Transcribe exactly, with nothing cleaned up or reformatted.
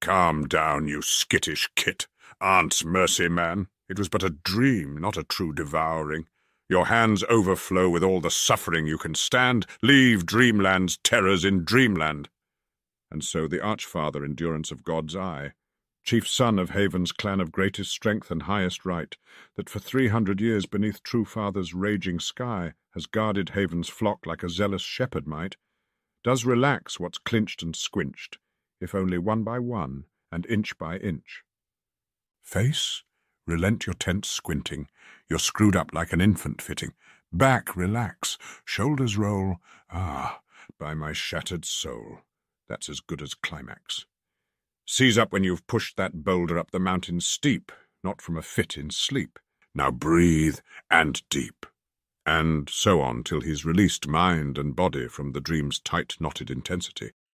Calm down, you skittish kit. Aunt's mercy, man. It was but a dream, not a true devouring. Your hands overflow with all the suffering you can stand. Leave Dreamland's terrors in Dreamland. And so the Arch-Father Endurance of God's Eye, chief son of Haven's clan of greatest strength and highest right, that for three hundred years beneath True Father's raging sky has guarded Haven's flock like a zealous shepherd might, does relax what's clinched and squinched, if only one by one and inch by inch. Face, relent your tense squinting. You're screwed up like an infant fitting. Back, relax. Shoulders roll. Ah, by my shattered soul. That's as good as climax. Seize up when you've pushed that boulder up the mountain steep, not from a fit in sleep. Now breathe, and deep. And so on till he's released mind and body from the dream's tight-knotted intensity.